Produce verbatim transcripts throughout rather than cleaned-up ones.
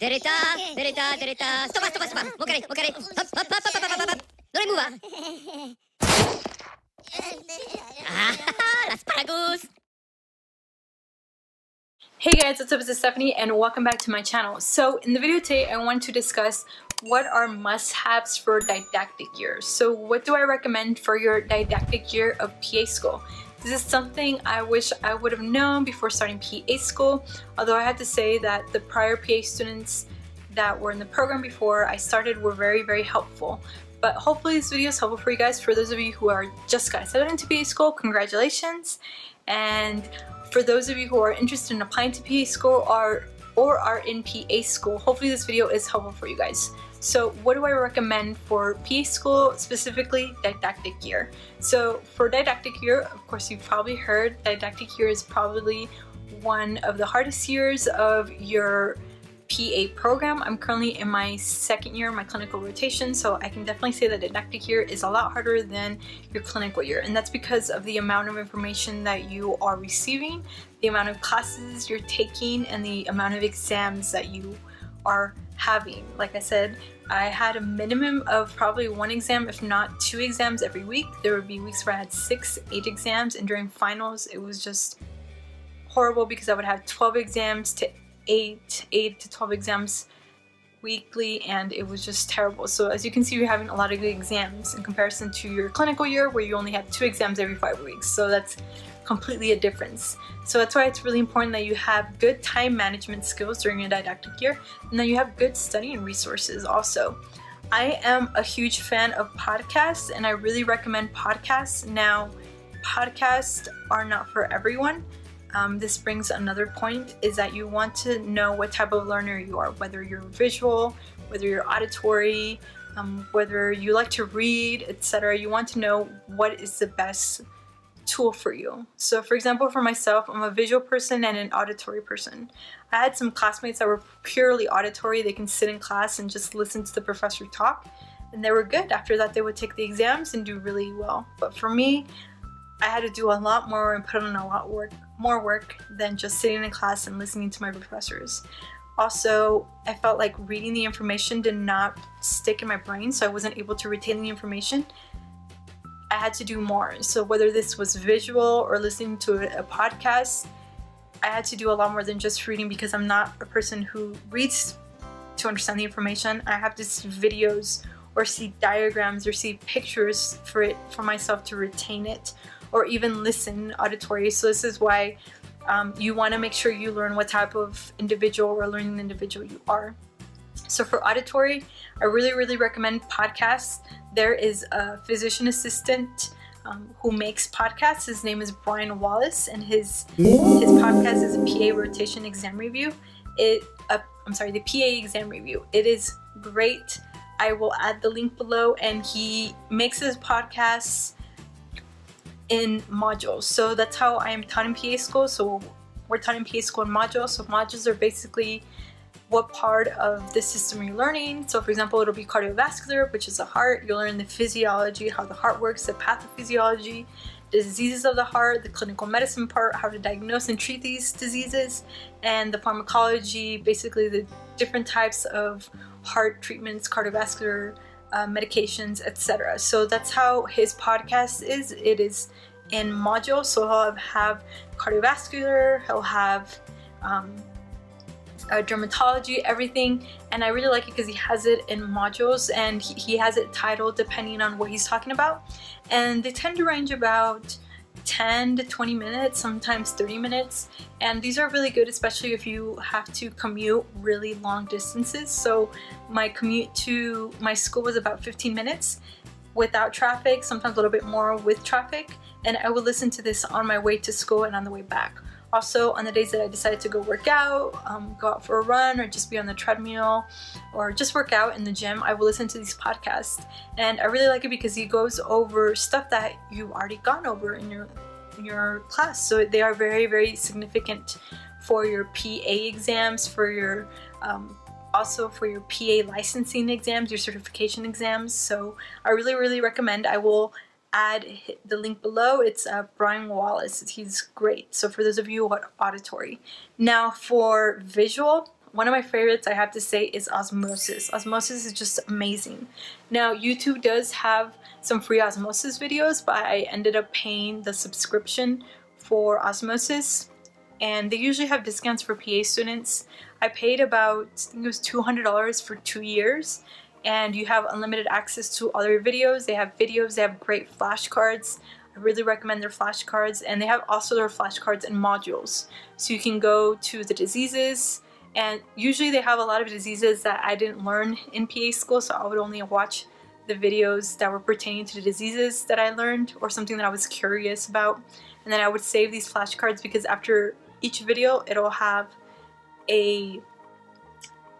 Derita, derita, derita. Stop, stop, stop. Mukare, mukare. Hop, hop, hop, hop, hop, hop. Don't move, ah. Ah, asparagus. Hey guys, what's up? This is Stephanie and welcome back to my channel. So in the video today, I want to discuss what are must-haves for didactic year. So what do I recommend for your didactic year of P A school? This is something I wish I would have known before starting P A school, although I have to say that the prior P A students that were in the program before I started were very, very helpful. But hopefully this video is helpful for you guys. For those of you who are just got started into P A school, congratulations. And for those of you who are interested in applying to P A school or, or are in P A school, hopefully this video is helpful for you guys. So what do I recommend for P A school, specifically didactic year? So for didactic year, of course you've probably heard, didactic year is probably one of the hardest years of your P A program. I'm currently in my second year, my clinical rotation, so I can definitely say that didactic year is a lot harder than your clinical year, and that's because of the amount of information that you are receiving, the amount of classes you're taking, and the amount of exams that you are having. Like I said, I had a minimum of probably one exam, if not two exams every week. There would be weeks where I had six, eight exams, and during finals it was just horrible because I would have twelve exams to Eight, eight to twelve exams weekly, and it was just terrible. So as you can see, you're having a lot of good exams in comparison to your clinical year where you only have two exams every five weeks. So that's completely a difference. So that's why it's really important that you have good time management skills during your didactic year, and that you have good studying resources also. I am a huge fan of podcasts, and I really recommend podcasts. Now, podcasts are not for everyone. Um, this brings another point, is that you want to know what type of learner you are, whether you're visual, whether you're auditory, um, whether you like to read, et cetera. You want to know what is the best tool for you. So for example, for myself, I'm a visual person and an auditory person. I had some classmates that were purely auditory. They can sit in class and just listen to the professor talk, and they were good. After that, they would take the exams and do really well. But for me, I had to do a lot more and put on a lot work, more work than just sitting in class and listening to my professors. Also, I felt like reading the information did not stick in my brain, so I wasn't able to retain the information. I had to do more. So whether this was visual or listening to a podcast, I had to do a lot more than just reading, because I'm not a person who reads to understand the information. I have to see videos or see diagrams or see pictures for it for myself to retain it, or even listen auditory. So this is why um, you want to make sure you learn what type of individual or learning individual you are. So for auditory, I really, really recommend podcasts. There is a physician assistant um, who makes podcasts. His name is Brian Wallace, and his his podcast is a P A rotation exam review. It uh, I'm sorry, the P A exam review. It is great. I will add the link below, and he makes his podcasts in modules. So that's how I am taught in P A school. So we're taught in P A school in modules. So modules are basically what part of the system you're learning. So for example, it'll be cardiovascular, which is the heart. You'll learn the physiology, how the heart works, the pathophysiology, the diseases of the heart, the clinical medicine part, how to diagnose and treat these diseases, and the pharmacology, basically the different types of heart treatments, cardiovascular Uh, medications, et cetera. So that's how his podcast is. It is in modules, so he'll have cardiovascular, he'll have um, uh, dermatology, everything, and I really like it because he has it in modules, and he, he has it titled depending on what he's talking about, and they tend to range about ten to twenty minutes, sometimes thirty minutes, and these are really good, especially if you have to commute really long distances. So my commute to my school was about fifteen minutes without traffic, sometimes a little bit more with traffic, and I would listen to this on my way to school and on the way back. Also, on the days that I decided to go work out, um, go out for a run, or just be on the treadmill, or just work out in the gym, I will listen to these podcasts, and I really like it because he goes over stuff that you've already gone over in your in your class. So they are very, very significant for your P A exams, for your um, also for your P A licensing exams, your certification exams. So I really, really recommend. I will add the link below. It's uh, Brian Wallace. He's great. So for those of you who are auditory. Now for visual, One of my favorites, I have to say, is Osmosis. Osmosis is just amazing. Now, YouTube does have some free Osmosis videos, but I ended up paying the subscription for Osmosis, and they usually have discounts for P A students. I paid about, I think it was two hundred dollars for two years, and you have unlimited access to other videos. They have videos, they have great flashcards. I really recommend their flashcards, and they have also their flashcards and modules. So you can go to the diseases, and usually they have a lot of diseases that I didn't learn in P A school, so I would only watch the videos that were pertaining to the diseases that I learned or something that I was curious about. And then I would save these flashcards because after each video it'll have a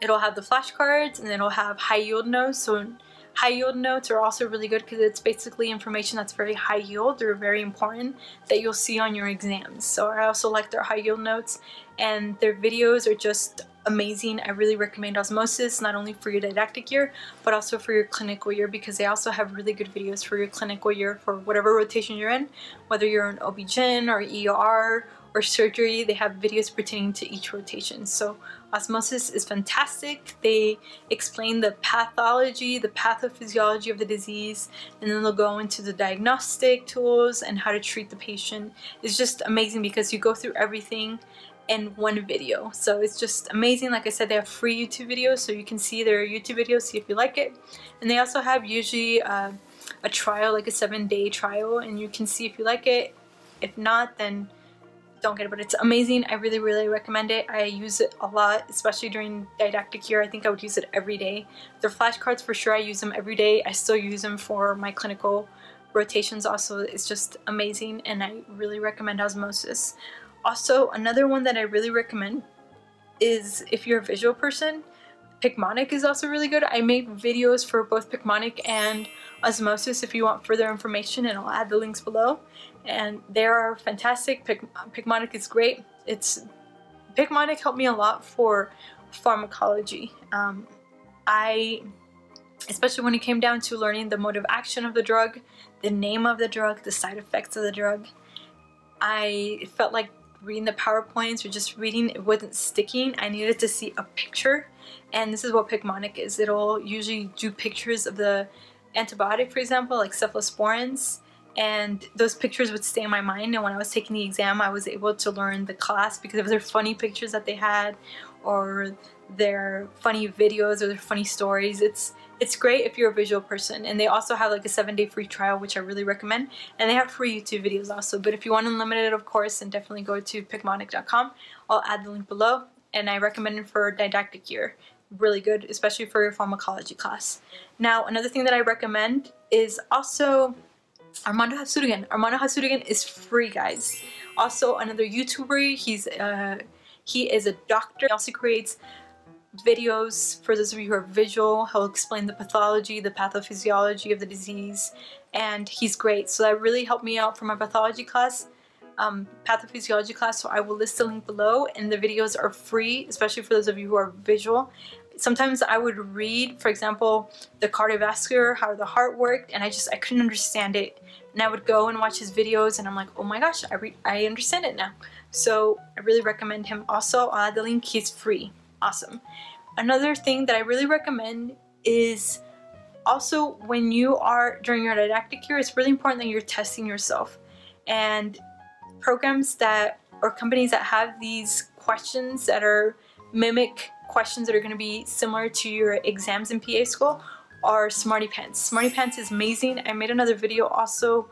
it'll have the flashcards, and then it'll have high yield notes. So high yield notes are also really good because it's basically information that's very high yield or very important that you'll see on your exams. So I also like their high yield notes, and their videos are just amazing. I really recommend Osmosis, not only for your didactic year, but also for your clinical year, because they also have really good videos for your clinical year for whatever rotation you're in, whether you're in O B G Y N or E R or surgery. They have videos pertaining to each rotation. So Osmosis is fantastic. They explain the pathology, the pathophysiology of the disease, and then they'll go into the diagnostic tools and how to treat the patient. It's just amazing because you go through everything in one video. So it's just amazing. Like I said, they have free YouTube videos, so you can see their YouTube videos, see if you like it. And they also have usually uh, a trial, like a seven day trial, and you can see if you like it. If not, then don't get it, but it's amazing. I really, really recommend it. I use it a lot, especially during didactic year. I think I would use it every day. Their flashcards, for sure, I use them every day. I still use them for my clinical rotations also. It's just amazing, and I really recommend Osmosis. Also, another one that I really recommend is, if you're a visual person, Picmonic is also really good. I make videos for both Picmonic and Osmosis if you want further information, and I'll add the links below. And they are fantastic. Pic Picmonic is great. It's Picmonic helped me a lot for pharmacology. Um, I, especially when it came down to learning the mode of action of the drug, the name of the drug, the side effects of the drug. I felt like reading the PowerPoints or just reading, it wasn't sticking. I needed to see a picture, and this is what Picmonic is. It'll usually do pictures of the antibiotic, for example, like cephalosporins, and those pictures would stay in my mind, and when I was taking the exam I was able to learn the class because of their funny pictures that they had, or their funny videos, or their funny stories. It's it's great if you're a visual person, and they also have like a seven day free trial, which I really recommend, and they have free YouTube videos also. But if you want unlimited, of course, then definitely go to picmonic dot com. I'll add the link below, and I recommend it for didactic year. Really good, especially for your pharmacology class. Now, another thing that I recommend is also Armando Hasudungan. Armando Hasudungan is free, guys. Also another YouTuber. He's uh, he is a doctor. He also creates videos for those of you who are visual. He'll explain the pathology, the pathophysiology of the disease, and he's great. So that really helped me out for my pathology class, um, pathophysiology class. So I will list the link below, and the videos are free, especially for those of you who are visual. Sometimes I would read, for example, the cardiovascular, how the heart worked, and I just, I couldn't understand it. And I would go and watch his videos, and I'm like, oh my gosh, I, re I understand it now. So I really recommend him. Also, I'll add the link, he's free. Awesome. Another thing that I really recommend is also when you are, during your didactic year, it's really important that you're testing yourself. And programs that, or companies that have these questions that are mimic questions that are going to be similar to your exams in P A school are SmartyPANCE. SmartyPANCE is amazing. I made another video also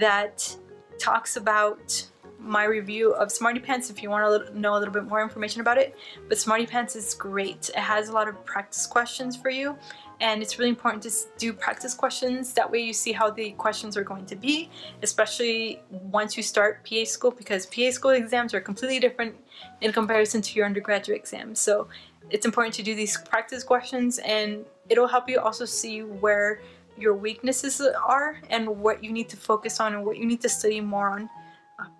that talks about my review of SmartyPANCE if you want to know a little bit more information about it. But SmartyPANCE is great. It has a lot of practice questions for you, and it's really important to do practice questions. That way you see how the questions are going to be, especially once you start P A school, because P A school exams are completely different in comparison to your undergraduate exams. So it's important to do these practice questions, and it'll help you also see where your weaknesses are and what you need to focus on and what you need to study more on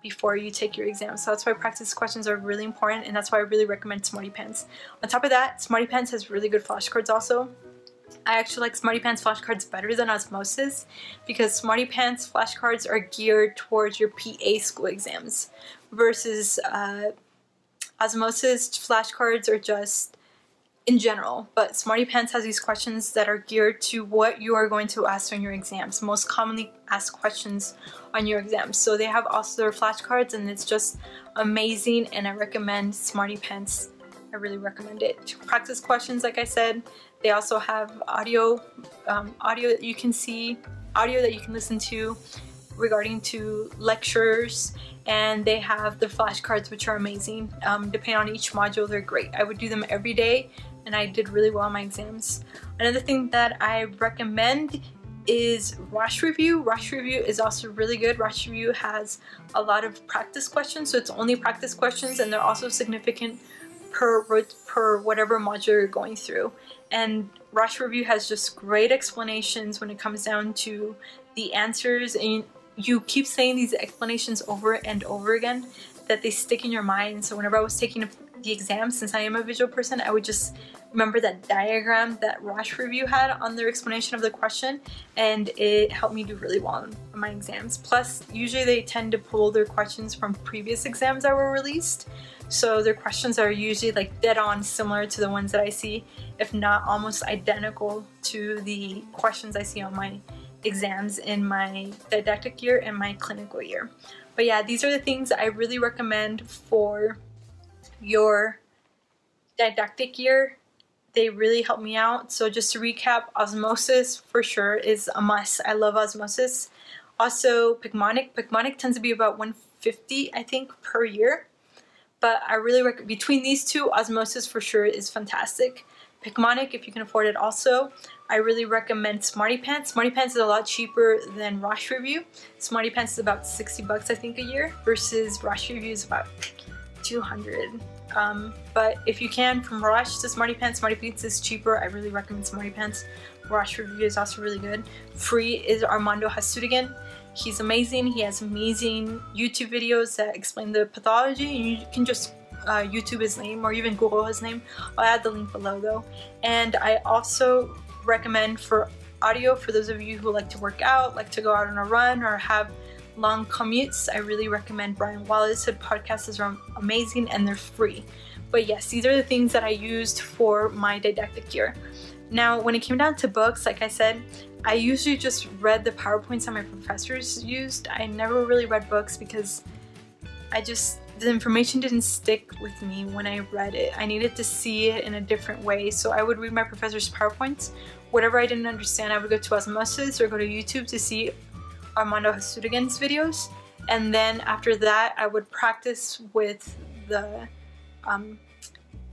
before you take your exam. So that's why practice questions are really important, and that's why I really recommend SmartyPANCE. On top of that, SmartyPANCE has really good flashcards also. I actually like SmartyPANCE flashcards better than Osmosis because SmartyPANCE flashcards are geared towards your P A school exams versus uh, Osmosis flashcards are just in general, but SmartyPANCE has these questions that are geared to what you are going to ask on your exams, most commonly asked questions on your exams. So they have also their flashcards, and it's just amazing, and I recommend SmartyPANCE. I really recommend it. To practice questions, like I said, they also have audio, um, audio that you can see, audio that you can listen to regarding to lectures, and they have the flashcards, which are amazing. Um, depending on each module, they're great. I would do them every day, and I did really well on my exams. Another thing that I recommend is Rosh Review. Rosh Review is also really good. Rosh Review has a lot of practice questions, so it's only practice questions, and they're also significant Per, per whatever module you're going through. And Rosh Review has just great explanations when it comes down to the answers, and you, you keep saying these explanations over and over again that they stick in your mind. So whenever I was taking the exam, since I am a visual person, I would just remember that diagram that Rosh Review had on their explanation of the question, and it helped me do really well on my exams. Plus, usually they tend to pull their questions from previous exams that were released, so their questions are usually like dead on similar to the ones that I see, if not almost identical to the questions I see on my exams in my didactic year and my clinical year. But yeah, these are the things I really recommend for your didactic year. They really helped me out. So just to recap, Osmosis for sure is a must. I love Osmosis. Also Picmonic. Picmonic tends to be about one hundred fifty, I think, per year. But I really recommend, between these two, Osmosis for sure is fantastic. Picmonic, if you can afford it also. I really recommend SmartyPANCE. SmartyPANCE is a lot cheaper than Rosh Review. SmartyPANCE is about sixty bucks, I think, a year, versus Rosh Review is about two hundred. Um, but if you can, from Rosh to SmartyPANCE, SmartyPANCE is cheaper. I really recommend SmartyPANCE. Rosh Review is also really good. Free is Armando Hasudungan. He's amazing. He has amazing YouTube videos that explain the pathology, and you can just uh, YouTube his name or even Google his name. I'll add the link below though. And I also recommend for audio, for those of you who like to work out, like to go out on a run, or have long commutes, I really recommend Brian Wallace. His podcasts are amazing and they're free. But yes, these are the things that I used for my didactic year. Now, when it came down to books, like I said, I usually just read the PowerPoints that my professors used. I never really read books because I just, the information didn't stick with me when I read it. I needed to see it in a different way, so I would read my professor's PowerPoints. Whatever I didn't understand, I would go to Osmosis or go to YouTube to see Armando Hasudungan's videos, and then after that I would practice with the um,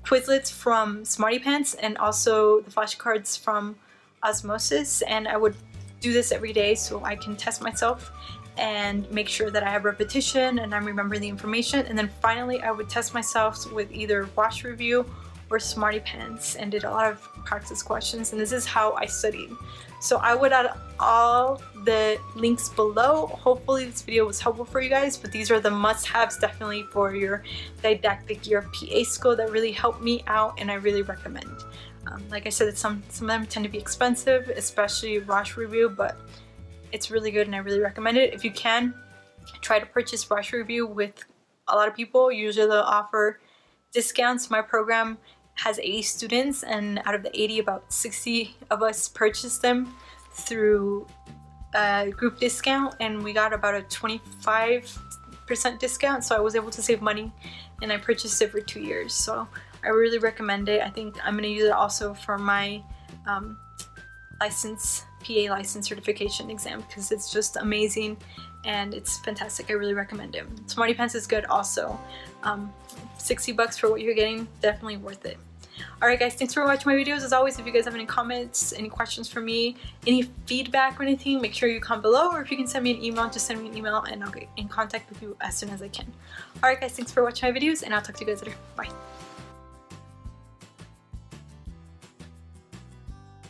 Quizlets from SmartyPANCE and also the flashcards from Osmosis, and I would do this every day so I can test myself and make sure that I have repetition and I remember the information. And then finally I would test myself with either Rosh Review or SmartyPANCE, and did a lot of practice questions, and this is how I studied. So I would add all the links below. Hopefully this video was helpful for you guys, but these are the must-haves definitely for your didactic year of P A school that really helped me out, and I really recommend. Um, like I said, some, some of them tend to be expensive, especially Rosh Review, but it's really good and I really recommend it. If you can, try to purchase Rosh Review with a lot of people. Usually they'll offer discounts. My program has eighty students, and out of the eighty, about sixty of us purchased them through a group discount, and we got about a twenty-five percent discount, so I was able to save money, and I purchased it for two years. So I really recommend it. I think I'm going to use it also for my um, license, P A license certification exam, because it's just amazing and it's fantastic. I really recommend it. SmartyPANCE is good also. Um, sixty bucks for what you're getting, definitely worth it. Alright guys, thanks for watching my videos. As always, if you guys have any comments, any questions for me, any feedback or anything, make sure you comment below, or if you can send me an email, just send me an email and I'll get in contact with you as soon as I can. Alright guys, thanks for watching my videos, and I'll talk to you guys later. Bye.